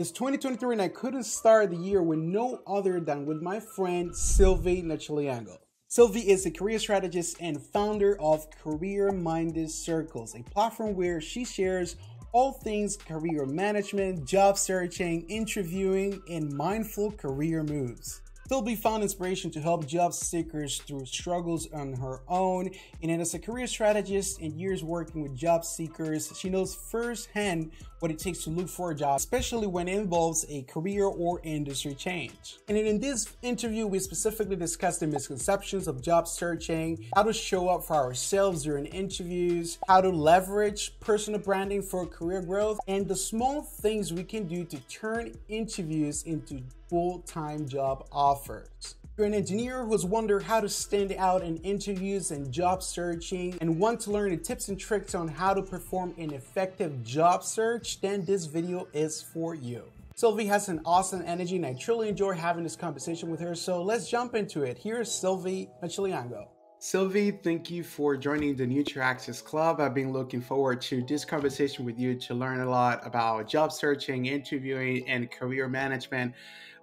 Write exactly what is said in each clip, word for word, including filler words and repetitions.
It's twenty twenty-three and I couldn't start the year with no other than with my friend Sylvie Nachilyango. Sylvie is a career strategist and founder of Career Minded Circles, a platform where she shares all things career management, job searching, interviewing, and mindful career moves. Sylvie found inspiration to help job seekers through struggles on her own, and as a career strategist and years working with job seekers, she knows firsthand what it takes to look for a job, especially when it involves a career or industry change. And in this interview, we specifically discussed the misconceptions of job searching, how to show up for ourselves during interviews, how to leverage personal branding for career growth, and the small things we can do to turn interviews into full-time job offers. You're an engineer who's wondered how to stand out in interviews and job searching and want to learn the tips and tricks on how to perform an effective job search, then this video is for you. Sylvie has an awesome energy and I truly enjoy having this conversation with her, so let's jump into it. Here's Sylvie Nachilyango. Sylvie, thank you for joining the Neutral Axis Club. I've been looking forward to this conversation with you to learn a lot about job searching, interviewing, and career management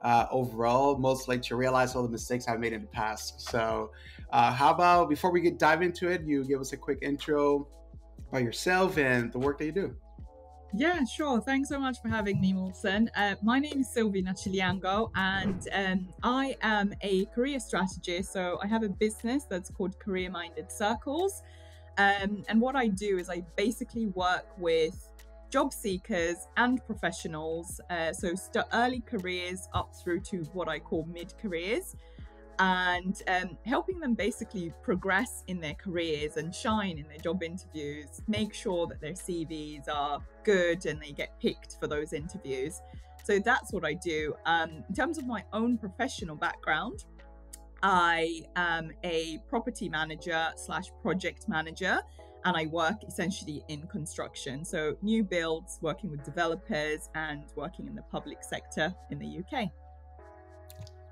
uh, overall, mostly to realize all the mistakes I've made in the past. So uh, how about, before we get dive into it, you give us a quick intro about yourself and the work that you do. Yeah, sure. Thanks so much for having me, Wilson. Uh, my name is Sylvie Nachilyango and um, I am a career strategist. So I have a business that's called Career Minded Circles. Um, and what I do is I basically work with job seekers and professionals. Uh, so st early careers up through to what I call mid-careers, and um, helping them basically progress in their careers and shine in their job interviews, make sure that their C Vs are good and they get picked for those interviews. So that's what I do. Um, in terms of my own professional background, I am a property manager slash project manager, and I work essentially in construction. So new builds, working with developers and working in the public sector in the U K.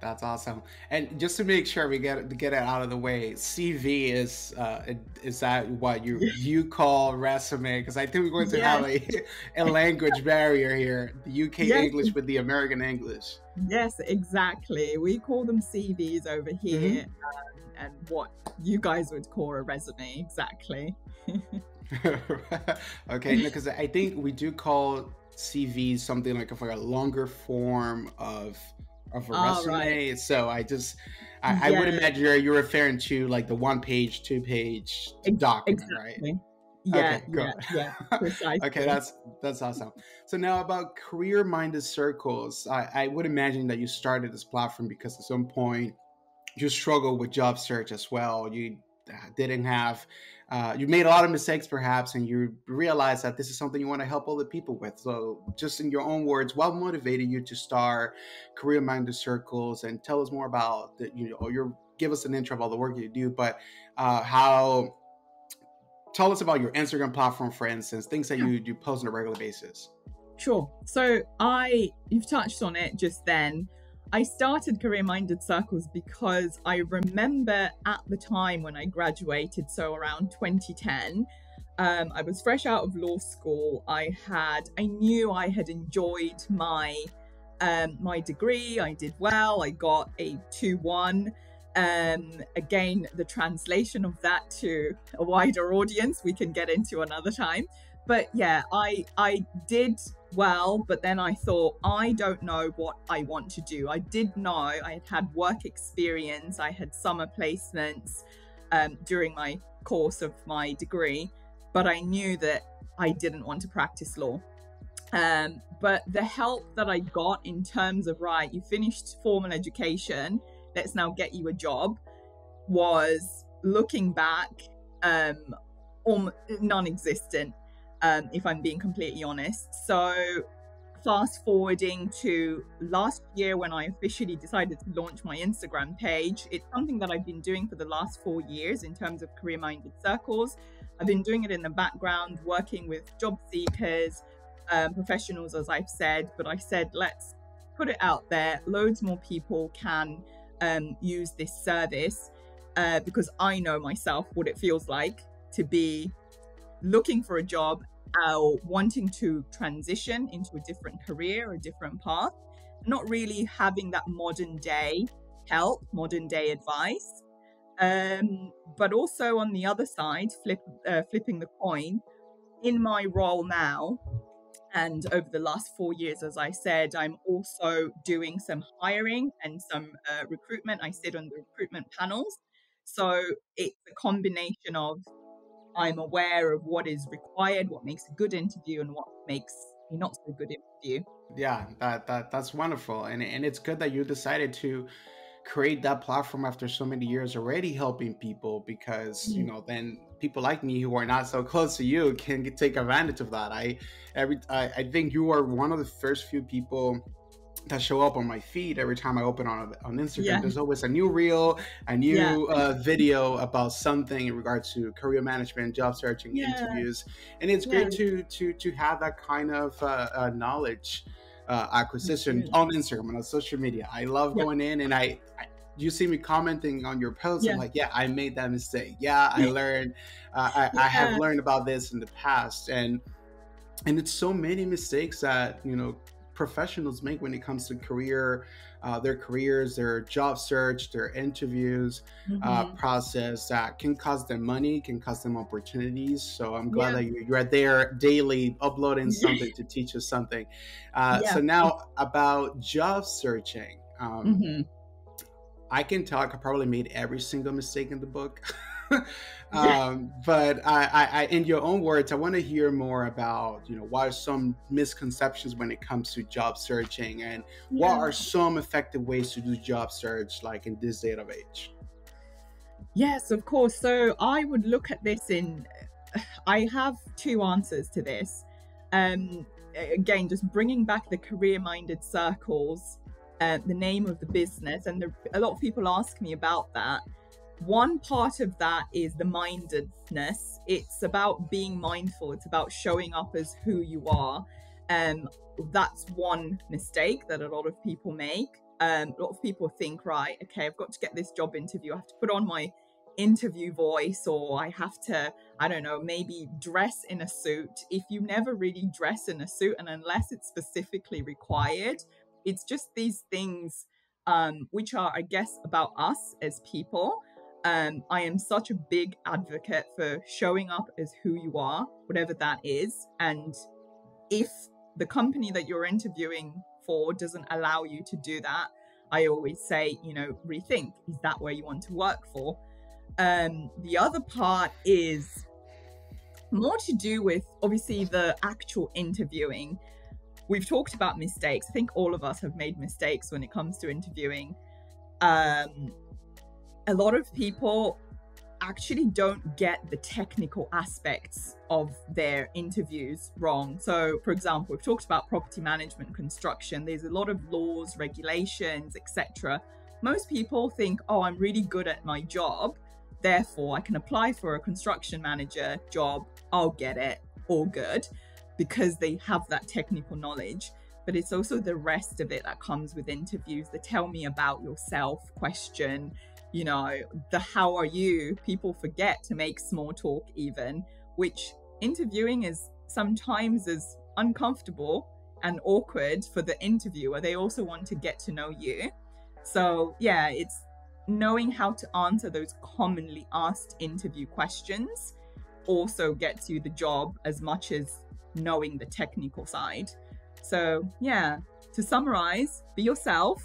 That's awesome. And just to make sure we get get it out of the way, C V is uh, is that what you you call resume? Because I think we're going to yes. have a, a language barrier here: the U K yes. English with the American English. Yes, exactly. We call them C Vs over here, mm-hmm. um, and what you guys would call a resume, exactly. Okay, because no, I think we do call C V something like a, a longer form of. of a oh, resume, right. So I just, I, yeah. I would imagine you're, you're referring to like the one page, two page document, exactly. right? Yeah, okay, cool. yeah, yeah, precisely. Okay, that's, that's awesome. So now about Career Minded Circles, I, I would imagine that you started this platform because at some point you struggled with job search as well. You didn't have, uh, you made a lot of mistakes perhaps, and you realized that this is something you want to help other people with. So just in your own words, what motivated you to start Career Minded Circles? And tell us more about, the, you know, your, give us an intro about the work you do, but uh, how, tell us about your Instagram platform, for instance, things that you do post on a regular basis. Sure. So I, you've touched on it just then. I started Career Minded Circles because I remember at the time when I graduated, so around twenty ten, um, I was fresh out of law school. I had, I knew I had enjoyed my um, my degree. I did well. I got a two one. Um, again, the translation of that to a wider audience we can get into another time. But yeah, I I did. Well, but then I thought, I don't know what I want to do. I did know I had had work experience. I had summer placements um, during my course of my degree, but I knew that I didn't want to practice law. Um, but the help that I got in terms of, right, you finished formal education, let's now get you a job, was, looking back, um, non-existent. Um, if I'm being completely honest. So fast forwarding to last year when I officially decided to launch my Instagram page, it's something that I've been doing for the last four years in terms of Career Minded Circles. I've been doing it in the background, working with job seekers, um, professionals, as I've said, but I said, let's put it out there. Loads more people can um, use this service uh, because I know myself what it feels like to be looking for a job uh, or wanting to transition into a different career or a different path, not really having that modern day help, modern day advice. Um, but also on the other side, flip, uh, flipping the coin, in my role now, and over the last four years, as I said, I'm also doing some hiring and some uh, recruitment. I sit on the recruitment panels. So it's a combination of I'm aware of what is required, what makes a good interview and what makes a not so good interview. Yeah, that, that that's wonderful. And, and it's good that you decided to create that platform after so many years already helping people, because you know then people like me who are not so close to you can take advantage of that. I every I, I think you are one of the first few people that show up on my feed every time I open on on Instagram. Yeah. There's always a new reel, a new yeah. uh, video about something in regards to career management, job searching, yeah. interviews, and it's yeah. great to to to have that kind of uh, uh, knowledge. Uh, acquisition mm-hmm. on Instagram, on social media. I love yeah. going in and I, I, you see me commenting on your posts. Yeah. I'm like, yeah, I made that mistake. Yeah, I learned, uh, I, yeah. I have learned about this in the past. And, and it's so many mistakes that, you know, professionals make when it comes to career, uh, their careers, their job search, their interviews mm-hmm. uh, process that can cost them money, can cost them opportunities. So I'm glad yeah. that you're there daily uploading something to teach us something. Uh, yeah. So now about job searching, um, mm-hmm. I can talk, I probably made every single mistake in the book, um, but I, I, I, in your own words, I want to hear more about, you know, what are some misconceptions when it comes to job searching and what yeah. are some effective ways to do job search, like in this day of age? Yes, of course. So I would look at this in, I have two answers to this. Um, again, just bringing back the career minded circles, uh, the name of the business. And the, a lot of people ask me about that. One part of that is the mindedness. It's about being mindful. It's about showing up as who you are. Um, that's one mistake that a lot of people make. Um, a lot of people think, right, okay, I've got to get this job interview. I have to put on my interview voice, or I have to, I don't know, maybe dress in a suit. If you never really dress in a suit, and unless it's specifically required, it's just these things um, which are, I guess, about us as people. Um, I am such a big advocate for showing up as who you are, whatever that is. And if the company that you're interviewing for doesn't allow you to do that, I always say, you know, rethink. Is that where you want to work for? Um, the other part is more to do with, obviously, the actual interviewing. We've talked about mistakes. I think all of us have made mistakes when it comes to interviewing. Um... A lot of people actually don't get the technical aspects of their interviews wrong. So, for example, we've talked about property management, construction. There's a lot of laws, regulations, et cetera. Most people think, oh, I'm really good at my job. Therefore, I can apply for a construction manager job. I'll get it. All good. Because they have that technical knowledge. But it's also the rest of it that comes with interviews. The tell me about yourself question. You know, the how are you? People forget to make small talk even, which interviewing is sometimes as uncomfortable and awkward for the interviewer. They also want to get to know you. So yeah, it's knowing how to answer those commonly asked interview questions also gets you the job as much as knowing the technical side. So yeah, to summarize, be yourself,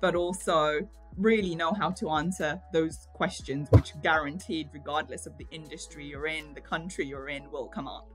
but also really know how to answer those questions, which guaranteed, regardless of the industry you're in, the country you're in, will come up.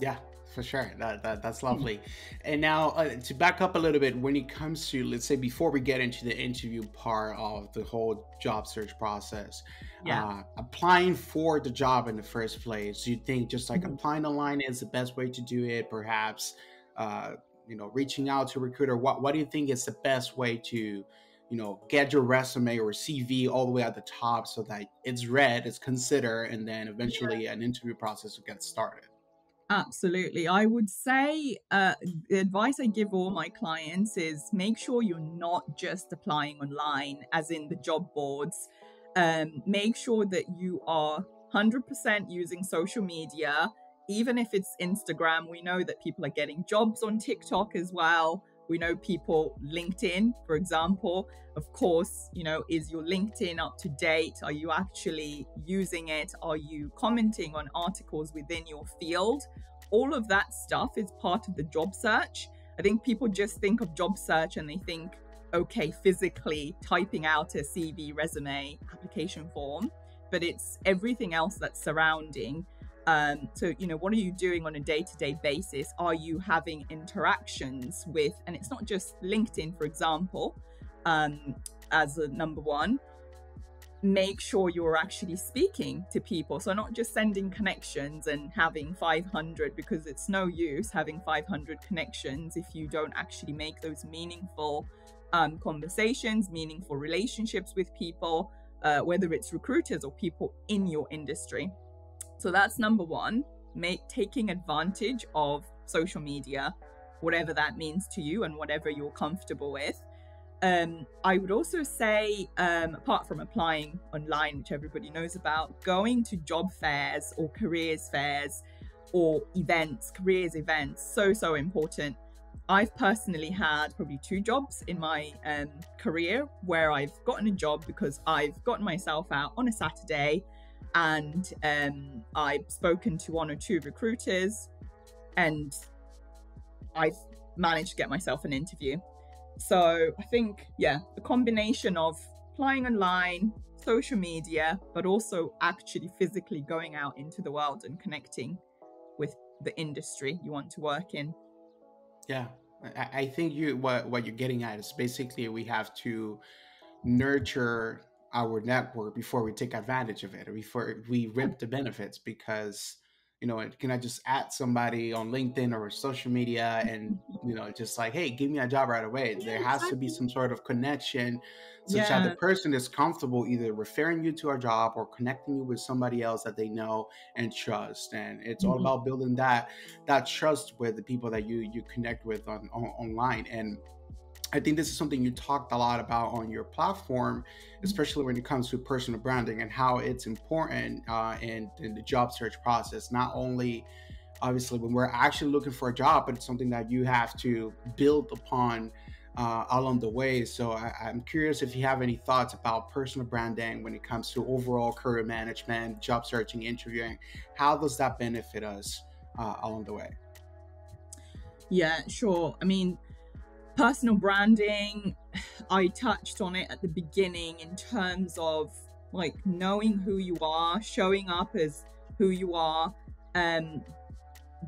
Yeah, for sure. That, that that's lovely. Mm-hmm. And now uh, to back up a little bit, when it comes to, let's say, before we get into the interview part of the whole job search process, yeah. uh, applying for the job in the first place, you think just like mm-hmm. applying online is the best way to do it, perhaps, uh, you know, reaching out to a recruiter. What, what do you think is the best way to, you know, get your resume or C V all the way at the top so that it's read, it's considered, and then eventually an interview process will get started? Absolutely. I would say uh, the advice I give all my clients is make sure you're not just applying online, as in the job boards. Um, make sure that you are one hundred percent using social media, even if it's Instagram, we know that people are getting jobs on TikTok as well. We know people, LinkedIn, for example, of course, you know, is your LinkedIn up to date? Are you actually using it? Are you commenting on articles within your field? All of that stuff is part of the job search. I think people just think of job search and they think, okay, physically typing out a C V, resume, application form, but it's everything else that's surrounding. Um, so, you know, what are you doing on a day-to-day basis? Are you having interactions with, and it's not just LinkedIn, for example, um, as a number one, make sure you're actually speaking to people. So not just sending connections and having five hundred, because it's no use having five hundred connections if you don't actually make those meaningful um, conversations, meaningful relationships with people, uh, whether it's recruiters or people in your industry. So that's number one, make, taking advantage of social media, whatever that means to you and whatever you're comfortable with. Um, I would also say, um, apart from applying online, which everybody knows about, going to job fairs or careers fairs or events, careers events, so, so important. I've personally had probably two jobs in my um, career where I've gotten a job because I've gotten myself out on a Saturday. And um, I've spoken to one or two recruiters and I've managed to get myself an interview. So I think, yeah, the combination of applying online, social media, but also actually physically going out into the world and connecting with the industry you want to work in. Yeah, I think you what, what you're getting at is basically we have to nurture our network before we take advantage of it or before we reap the benefits, because, you know, it cannot just add somebody on LinkedIn or social media and, you know, just like, hey, give me a job right away. Yeah, there has exactly. to be some sort of connection such yeah. that the person is comfortable either referring you to a job or connecting you with somebody else that they know and trust. And it's mm-hmm. all about building that that trust with the people that you you connect with on, on online. And I think this is something you talked a lot about on your platform, especially when it comes to personal branding and how it's important uh, in, in the job search process. Not only, obviously, when we're actually looking for a job, but it's something that you have to build upon uh, along the way. So I, I'm curious if you have any thoughts about personal branding when it comes to overall career management, job searching, interviewing. How does that benefit us uh, along the way? Yeah, sure. I mean, personal branding, I touched on it at the beginning in terms of like knowing who you are, showing up as who you are. Um,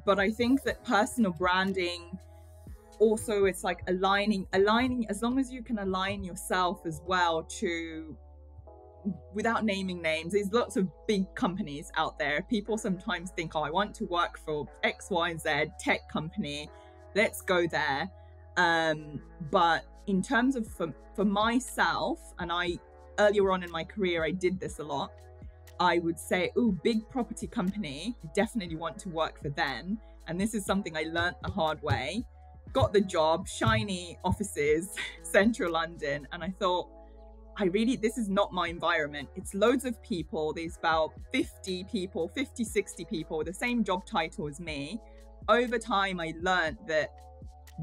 but I think that personal branding also, it's like aligning, aligning, as long as you can align yourself as well to, without naming names, there's lots of big companies out there. People sometimes think, oh, I want to work for X, Y, and Z tech company. Let's go there. Um, but in terms of for, for myself, and I earlier on in my career, I did this a lot. I would say, oh, big property company, definitely want to work for them. And this is something I learned the hard way. Got the job, shiny offices, central London. And I thought, I really, this is not my environment. It's loads of people. There's about fifty people, fifty, sixty people with the same job title as me. Over time, I learned that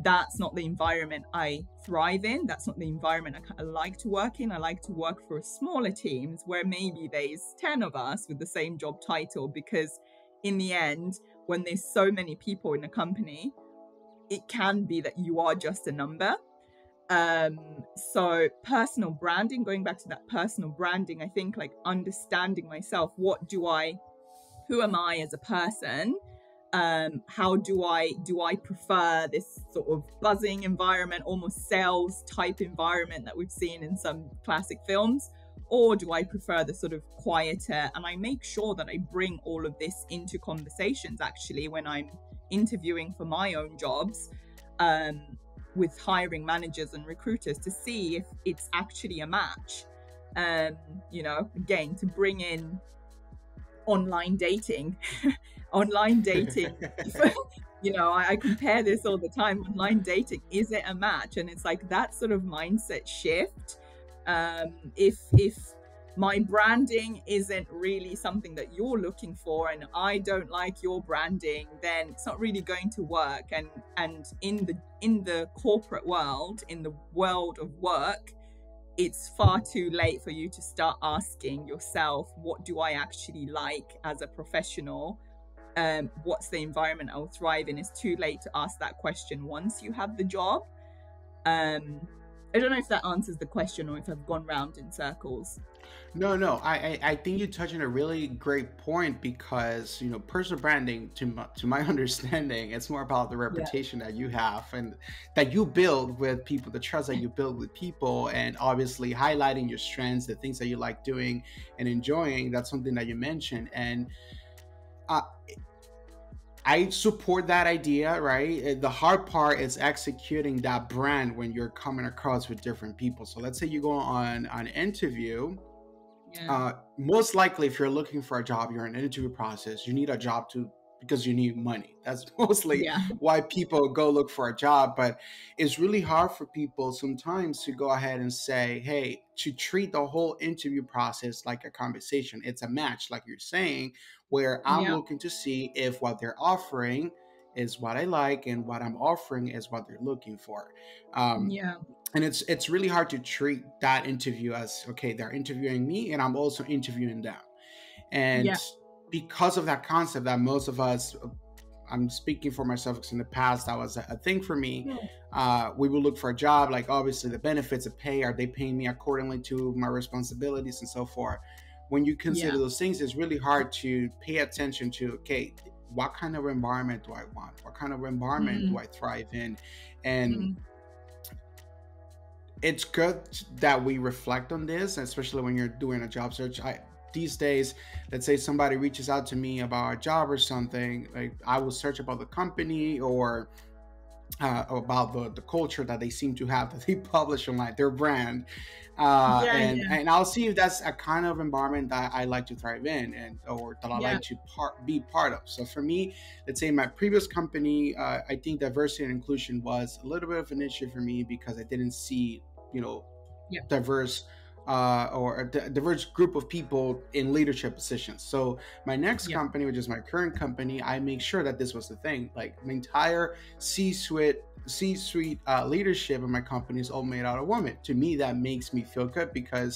that's not the environment I thrive in. That's not the environment I like to work in. I like to work for smaller teams where maybe there's ten of us with the same job title, because in the end, when there's so many people in a company, it can be that you are just a number. Um, so personal branding, going back to that personal branding, I think like understanding myself, what do I, who am I as a person? Um, how do I, do I prefer this sort of buzzing environment, almost sales type environment that we've seen in some classic films? Or do I prefer the sort of quieter? And I make sure that I bring all of this into conversations actually when I'm interviewing for my own jobs um, with hiring managers and recruiters to see if it's actually a match. Um, you know, again, to bring in online dating. Online dating, you know, I, I compare this all the time. Online dating, is it a match? And it's like that sort of mindset shift. Um, if if my branding isn't really something that you're looking for and I don't like your branding, then it's not really going to work. And and in the in the corporate world, in the world of work, it's far too late for you to start asking yourself, what do I actually like as a professional? Um, what's the environment I'll thrive in? It's too late to ask that question once you have the job. Um, I don't know if that answers the question or if I've gone round in circles. No, no, I, I, I think you touch on a really great point because, you know, personal branding, to my, to my understanding, it's more about the reputation yeah. that you have and that you build with people, the trust that you build with people, and obviously highlighting your strengths, the things that you like doing and enjoying. That's something that you mentioned. And uh, I support that idea, right? The hard part is executing that brand when you're coming across with different people. So let's say you go on an interview. Yeah. Uh, most likely, if you're looking for a job, you're in an interview process, you need a job to because you need money. That's mostly yeah. why people go look for a job. But it's really hard for people sometimes to go ahead and say, hey, to treat the whole interview process like a conversation. It's a match, like you're saying, where I'm yeah. looking to see if what they're offering is what I like and what I'm offering is what they're looking for. Um, yeah. And it's it's really hard to treat that interview as, okay, they're interviewing me and I'm also interviewing them. And yeah. because of that concept that most of us, I'm speaking for myself because in the past that was a, a thing for me, yeah. uh, we would look for a job, like obviously the benefits of pay, are they paying me accordingly to my responsibilities and so forth. When you consider yeah. those things, it's really hard to pay attention to, okay, what kind of environment do I want? What kind of environment mm-hmm. do I thrive in? And mm-hmm. it's good that we reflect on this, especially when you're doing a job search. I, These days, let's say somebody reaches out to me about a job or something, like I will search about the company or uh, about the, the culture that they seem to have, that they publish online, their brand. Uh, yeah, and, yeah. and I'll see if that's a kind of environment that I like to thrive in and or that I yeah. like to part, be part of. So for me, let's say my previous company, uh, I think diversity and inclusion was a little bit of an issue for me because I didn't see, you know, yeah. diverse Uh, or a diverse group of people in leadership positions. So my next yeah. company, which is my current company, I make sure that this was the thing. Like my entire C-suite, C-suite uh, leadership in my company is all made out of women. To me, that makes me feel good because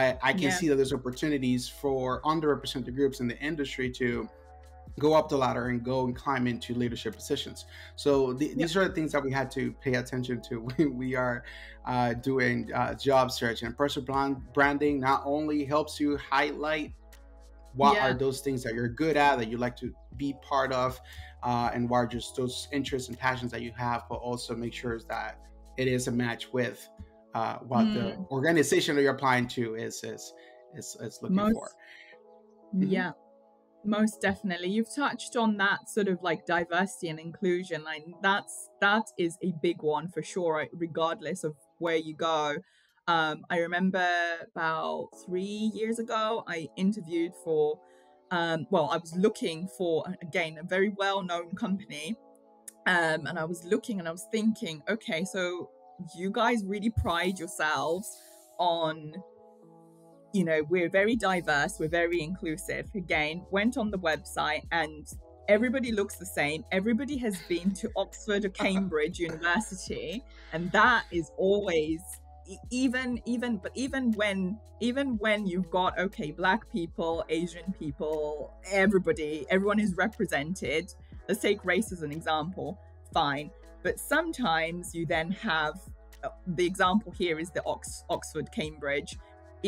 I, I can yeah. see that there's opportunities for underrepresented groups in the industry to go up the ladder and go and climb into leadership positions. So th yeah. these are the things that we had to pay attention to when we are uh, doing uh, job search. And personal brand branding not only helps you highlight what yeah. are those things that you're good at, that you like to be part of, uh, and what are just those interests and passions that you have, but also make sure that it is a match with uh, what mm. the organization that you're applying to is, is, is, is looking Most, for. Mm-hmm. Yeah. Most definitely. You've touched on that sort of like diversity and inclusion. Like that's, that is a big one for sure, regardless of where you go. Um, I remember about three years ago, I interviewed for, um, well, I was looking for, again, a very well-known company. Um, and I was looking and I was thinking, okay, so you guys really pride yourselves on, you know, we're very diverse, we're very inclusive. Again, went on the website and everybody looks the same. Everybody has been to Oxford or Cambridge University. And that is always, even, even, but even when, even when you've got, okay, Black people, Asian people, everybody, everyone is represented. Let's take race as an example, fine. But sometimes you then have, the example here is the Ox, Oxford, Cambridge.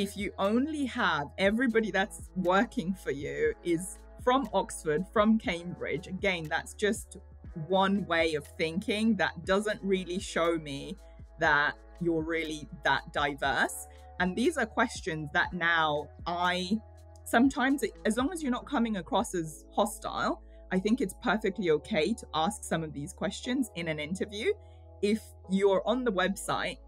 If you only have everybody that's working for you is from Oxford, from Cambridge, again, that's just one way of thinking that doesn't really show me that you're really that diverse. And these are questions that now I sometimes, as long as you're not coming across as hostile, I think it's perfectly okay to ask some of these questions in an interview. If you're on the website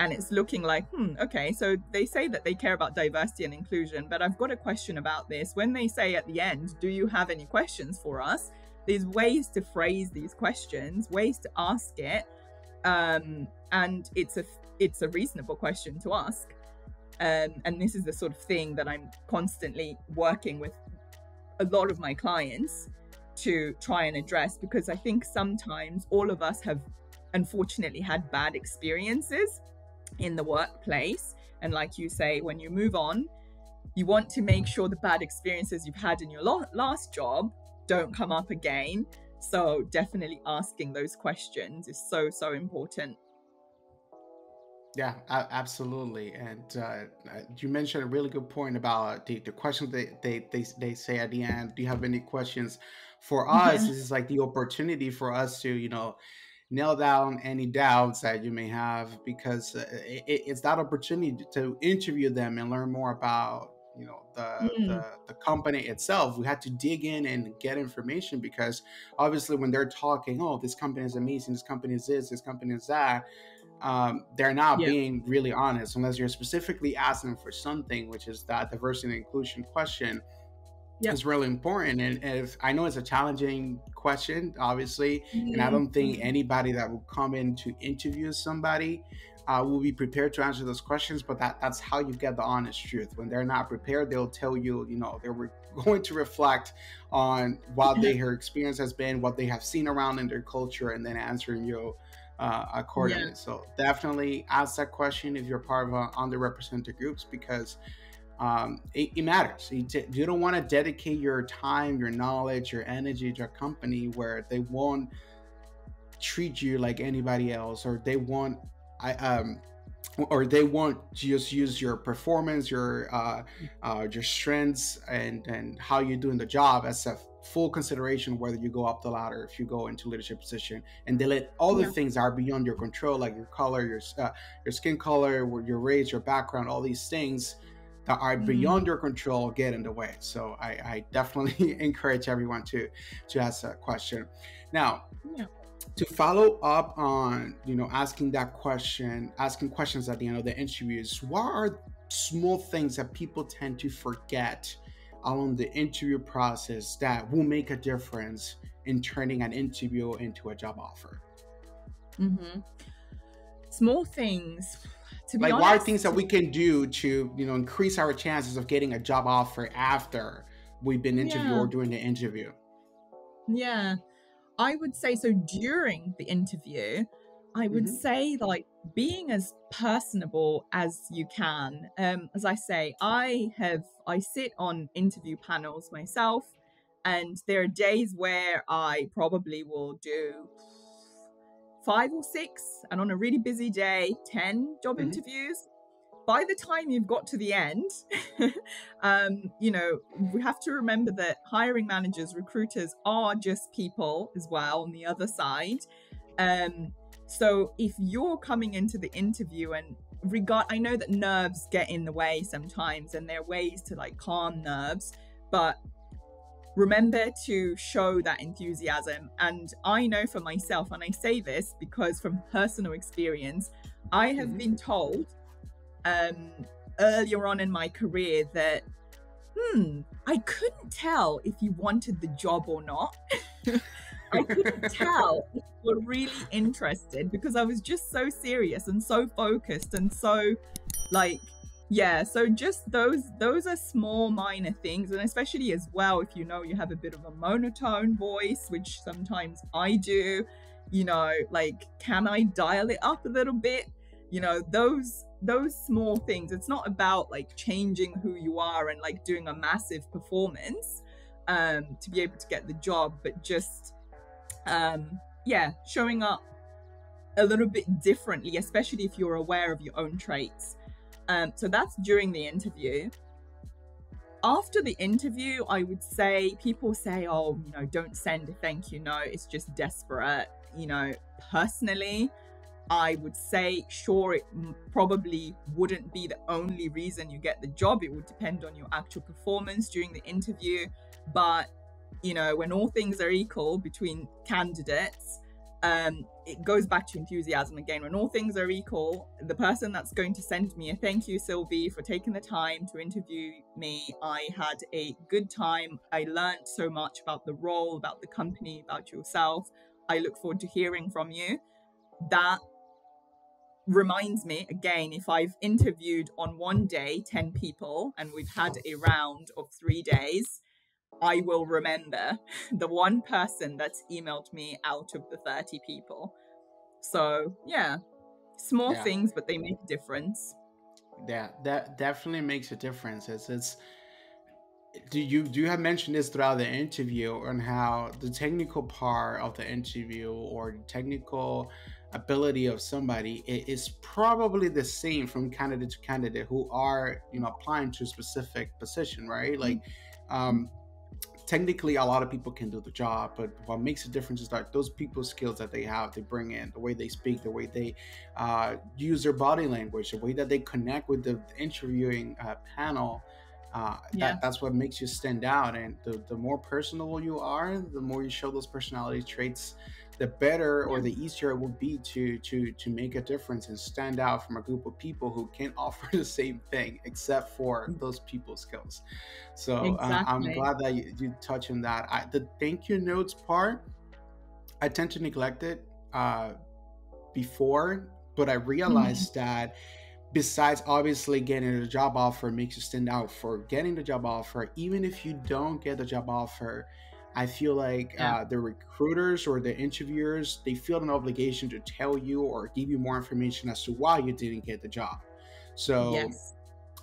and it's looking like, hmm, okay, so they say that they care about diversity and inclusion, but I've got a question about this. When they say at the end, do you have any questions for us? There's ways to phrase these questions, ways to ask it. Um, and it's a, it's a reasonable question to ask. Um, and this is the sort of thing that I'm constantly working with a lot of my clients to try and address, because I think sometimes all of us have unfortunately had bad experiences in the workplace. And like you say, when you move on, you want to make sure the bad experiences you've had in your lo- last job don't come up again. So definitely asking those questions is so, so important. Yeah, absolutely. And uh, you mentioned a really good point about the, the question they, they, they, they say at the end, do you have any questions for us? Yeah. This is like the opportunity for us to, you know, nail down any doubts that you may have, because it, it's that opportunity to interview them and learn more about, you know, the, mm. the the company itself. We had to dig in and get information, because obviously when they're talking, oh, this company is amazing, this company is this, this company is that, um, they're not yeah. being really honest, unless you're specifically asking for something, which is that diversity and inclusion question. Yeah. It's really important. And if I know it's a challenging question, obviously, mm-hmm. and I don't think anybody that will come in to interview somebody uh, will be prepared to answer those questions. But that, that's how you get the honest truth. When they're not prepared, they'll tell you, you know, they were going to reflect on what mm-hmm. their experience has been, what they have seen around in their culture, and then answering you uh, accordingly. Yeah. So definitely ask that question if you're part of uh, underrepresented groups, because um it, it matters. You, t- you don't want to dedicate your time, your knowledge, your energy to a company where they won't treat you like anybody else, or they won't i um or they won't just use your performance, your uh uh your strengths and and how you're doing the job as a full consideration whether you go up the ladder, if you go into leadership position, and they let all the yeah. things that are beyond your control, like your color, your uh, your skin color, your race, your background, all these things that are beyond mm-hmm. your control get in the way. So I, I definitely encourage everyone to to ask that question. Now, yeah. to follow up on, you know, asking that question, asking questions at the end of the interviews, what are small things that people tend to forget along the interview process that will make a difference in turning an interview into a job offer? Mm-hmm. Small things. Like, honest, what are things that we can do to, you know, increase our chances of getting a job offer after we've been interviewed yeah. or during the interview? Yeah, I would say so. During the interview, I would mm-hmm. say, like, being as personable as you can. Um, as I say, I have, I sit on interview panels myself, and there are days where I probably will do five or six, and on a really busy day, ten job mm-hmm. interviews. By the time you've got to the end, um, you know, we have to remember that hiring managers, recruiters are just people as well on the other side. Um, so if you're coming into the interview and regard, I know that nerves get in the way sometimes, and there are ways to, like, calm nerves, but remember to show that enthusiasm. And I know for myself, and I say this because from personal experience, I have mm-hmm. been told um, earlier on in my career that, hmm, I couldn't tell if you wanted the job or not. I couldn't tell if you were really interested, because I was just so serious and so focused and so, like, yeah. So just those, those are small minor things. And especially as well, if you know you have a bit of a monotone voice, which sometimes I do, you know, like, can I dial it up a little bit? You know, those, those small things. It's not about, like, changing who you are and, like, doing a massive performance um, to be able to get the job, but just, um, yeah, showing up a little bit differently, especially if you're aware of your own traits. Um, so that's during the interview. After the interview, I would say, people say, oh, you know, don't send a thank you note, it's just desperate. You know, personally, I would say, sure, it probably wouldn't be the only reason you get the job. It would depend on your actual performance during the interview. But, you know, when all things are equal between candidates, Um, it goes back to enthusiasm again. When all things are equal, the person that's going to send me a thank you, Sylvie, for taking the time to interview me. I had a good time. I learned so much about the role, about the company, about yourself. I look forward to hearing from you. That reminds me again, if I've interviewed on one day ten people and we've had a round of three days, I will remember the one person that's emailed me out of the thirty people. So yeah, small yeah. things, but they make a difference. Yeah, that definitely makes a difference. It's, it's do you do you have mentioned this throughout the interview on how the technical part of the interview or the technical ability of somebody is probably the same from candidate to candidate who are, you know, applying to a specific position, right? Like, um, technically, a lot of people can do the job, but what makes a difference is like those people skills that they have, they bring in, the way they speak, the way they uh, use their body language, the way that they connect with the interviewing uh, panel. Uh, yeah. that, that's what makes you stand out. And the, the more personable you are, the more you show those personality traits, the better or the easier it will be to to to make a difference and stand out from a group of people who can't offer the same thing except for those people skills. So exactly. um, I'm glad that you, you touch on that. I, the thank you notes part, I tend to neglect it uh, before, but I realized mm-hmm. that besides obviously getting the job offer makes you stand out for getting the job offer, even if you don't get the job offer, I feel like yeah. uh, the recruiters or the interviewers, they feel an obligation to tell you or give you more information as to why you didn't get the job. So yes.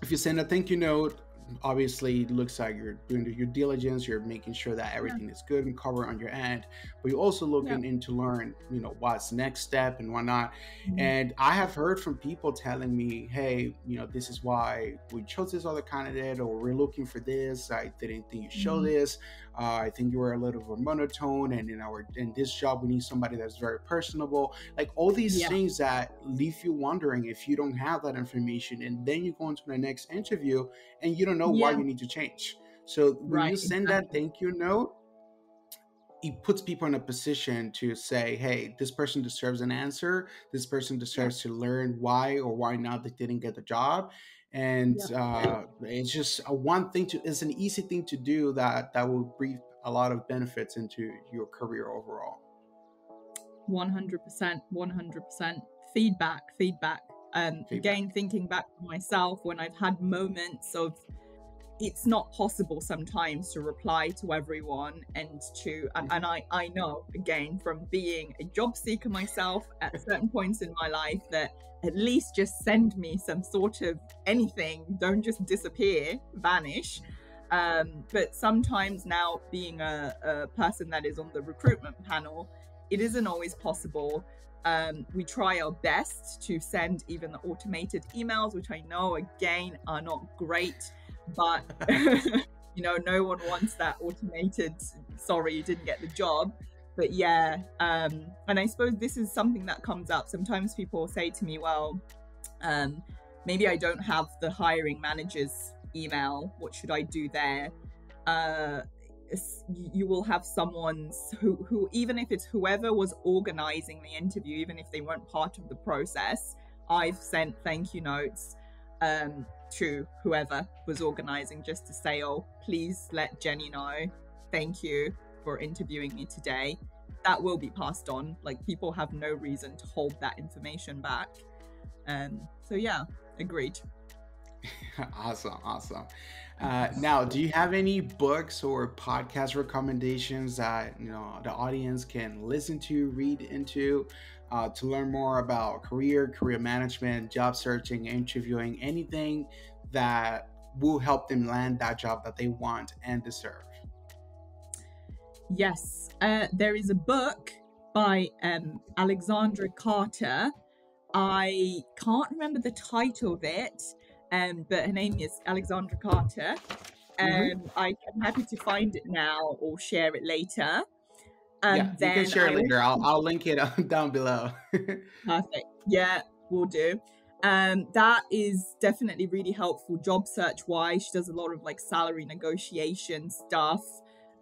if you send a thank you note, obviously it looks like you're doing your diligence, you're making sure that everything yeah. is good and covered on your end, but you're also looking yeah. in to learn, you know, what's next step and whatnot. Mm-hmm. And I have heard from people telling me, hey, you know, this is why we chose this other candidate, or we're looking for this, I didn't think you show mm-hmm. this, uh, I think you were a little more monotone, and in our in this job we need somebody that's very personable, like all these yeah. things that leave you wondering if you don't have that information, and then you go into the next interview and you don't know yeah. why you need to change. So when right, you send exactly. that thank you note, it puts people in a position to say, hey, this person deserves an answer, this person deserves yeah. to learn why or why not they didn't get the job. And yeah. uh it's just a one thing to it's an easy thing to do that that will breathe a lot of benefits into your career overall. One hundred percent, one hundred percent feedback feedback Um, again, thinking back to myself when I've had moments of it's not possible sometimes to reply to everyone and to and, and I, I know again from being a job seeker myself at certain points in my life that at least just send me some sort of anything, don't just disappear, vanish. Um, but sometimes now being a, a person that is on the recruitment panel, it isn't always possible. Um, we try our best to send even the automated emails, which I know again are not great, but you know, no one wants that automated, sorry, you didn't get the job. But yeah, um, and I suppose this is something that comes up. Sometimes people say to me, well, um, maybe I don't have the hiring manager's email. What should I do there? Uh, you will have someone who, who, even if it's whoever was organizing the interview, even if they weren't part of the process, I've sent thank you notes um, to whoever was organizing just to say, oh, please let Jenny know, thank you for interviewing me today. That will be passed on. Like, people have no reason to hold that information back. Um, so yeah, agreed. Awesome. Awesome. Uh, now, do you have any books or podcast recommendations that, you know, the audience can listen to, read into, uh, to learn more about career, career management, job searching, interviewing, anything that will help them land that job that they want and deserve? Yes. Uh, there is a book by um, Alexandra Carter. I can't remember the title of it. Um, but her name is Alexandra Carter. Um, mm-hmm. I am happy to find it now or share it later. Um, yeah, then you can share I it later. I'll, I'll link it down below. Perfect. Yeah, we'll do. Um, that is definitely really helpful job search-wise. She does a lot of like salary negotiation stuff.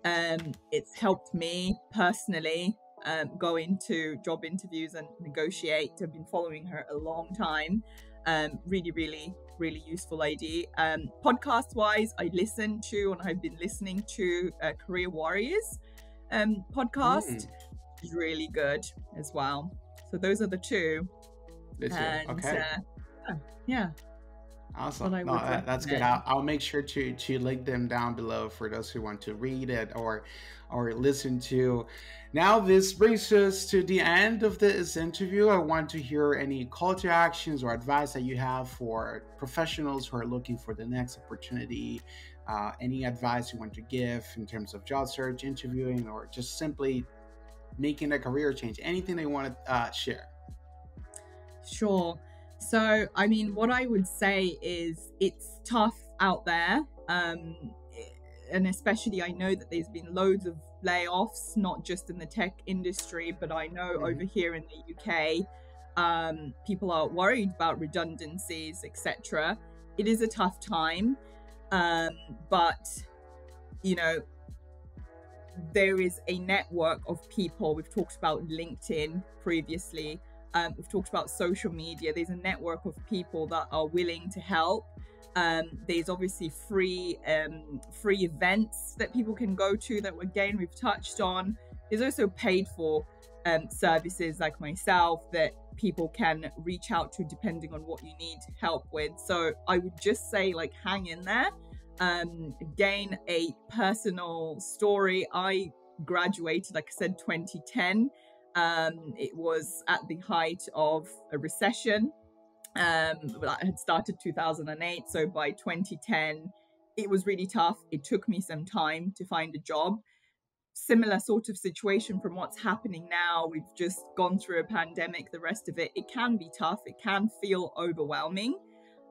Um, it's helped me personally um, go into job interviews and negotiate. I've been following her a long time. Um, really, really, really useful lady. Um, podcast wise, I listen to and I've been listening to uh, Career Warriors um, podcast. Mm. It's really good as well. So those are the two. This year. And, okay. Uh, yeah. Awesome. No, that, that's good. I'll, I'll make sure to to link them down below for those who want to read it or or listen to. Now this brings us to the end of this interview. I want to hear any call to actions or advice that you have for professionals who are looking for the next opportunity. Uh, any advice you want to give in terms of job search, interviewing, or just simply making a career change. Anything they want to uh, share. Sure. So, I mean, what I would say is it's tough out there. Um, and especially I know that there's been loads of layoffs, not just in the tech industry, but I know mm-hmm. over here in the U K, um, people are worried about redundancies, et cetera. It is a tough time, um, but, you know, there is a network of people. We've talked about LinkedIn previously. Um, we've talked about social media. There's a network of people that are willing to help. Um, there's obviously free um, free events that people can go to that, again, we've touched on. There's also paid for um, services like myself that people can reach out to depending on what you need help with. So I would just say, like, hang in there. Um, again, a personal story. I graduated, like I said, twenty ten. Um, it was at the height of a recession um, that had started two thousand eight. So by twenty ten, it was really tough. It took me some time to find a job. Similar sort of situation from what's happening now. We've just gone through a pandemic, the rest of it. It can be tough. It can feel overwhelming.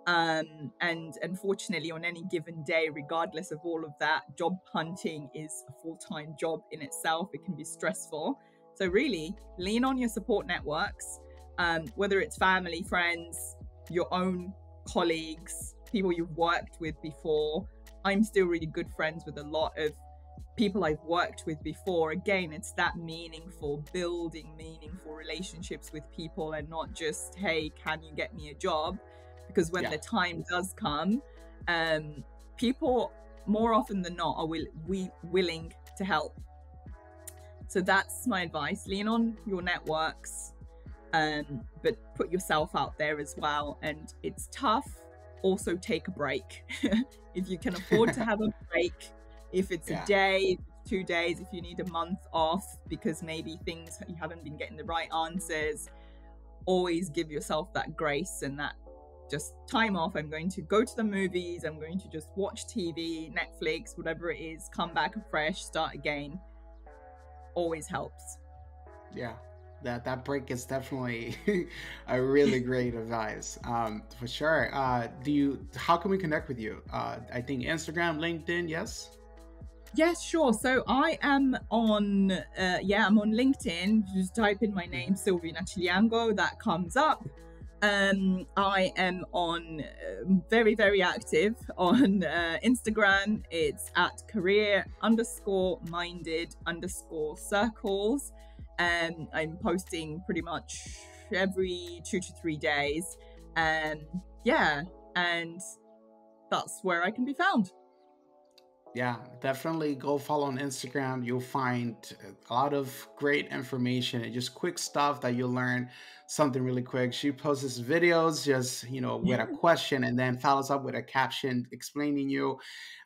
Um, and unfortunately, on any given day, regardless of all of that, job hunting is a full-time job in itself. It can be stressful. So really, lean on your support networks, um, whether it's family, friends, your own colleagues, people you've worked with before. I'm still really good friends with a lot of people I've worked with before. Again, it's that meaningful, building meaningful relationships with people and not just, hey, can you get me a job? Because when yeah. the time does come, um, people more often than not are will we willing to help. So that's my advice. Lean on your networks, um, but put yourself out there as well. And it's tough. Also take a break. If you can afford to have a break, if it's yeah. a day, two days, if you need a month off, because maybe things you haven't been getting the right answers, always give yourself that grace and that just time off. I'm going to go to the movies. I'm going to just watch T V, Netflix, whatever it is, come back afresh, start again. Always helps. Yeah, that that break is definitely a really great advice, um for sure. Uh do you how can we connect with you? uh I think Instagram, LinkedIn. Yes yes, sure. So I am on uh yeah I'm on LinkedIn. Just type in my name, Sylvie Nachilyango, that comes up. um I am on uh, very very active on uh, Instagram. It's at career underscore minded underscore circles. um I'm posting pretty much every two to three days, and um, yeah and that's where I can be found. Yeah, definitely go follow on Instagram. You'll find a lot of great information and just quick stuff that you'll learn something really quick. She posts videos just, you know, with yeah. a question, and then follows up with a caption explaining you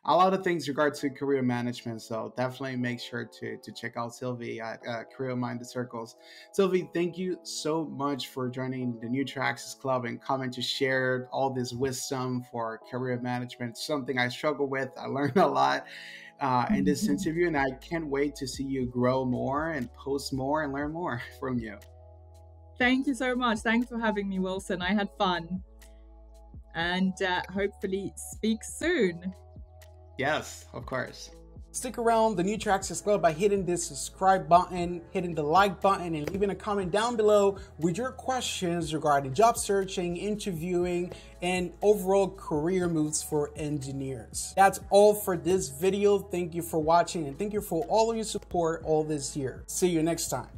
a lot of things regards to career management. So definitely make sure to, to check out Sylvie at uh, Career Minded Circles. Sylvie, thank you so much for joining the Neutral Axis Club and coming to share all this wisdom for career management. Something I struggle with. I learned a lot uh in this interview, and I can't wait to see you grow more and post more and learn more from you. Thank you so much. Thanks for having me, Wilson. I had fun, and uh, hopefully speak soon. Yes, of course. Stick around the Neutral Axis Club by hitting this subscribe button, hitting the like button, and leaving a comment down below with your questions regarding job searching, interviewing, and overall career moves for engineers. That's all for this video. Thank you for watching, and thank you for all of your support all this year. See you next time.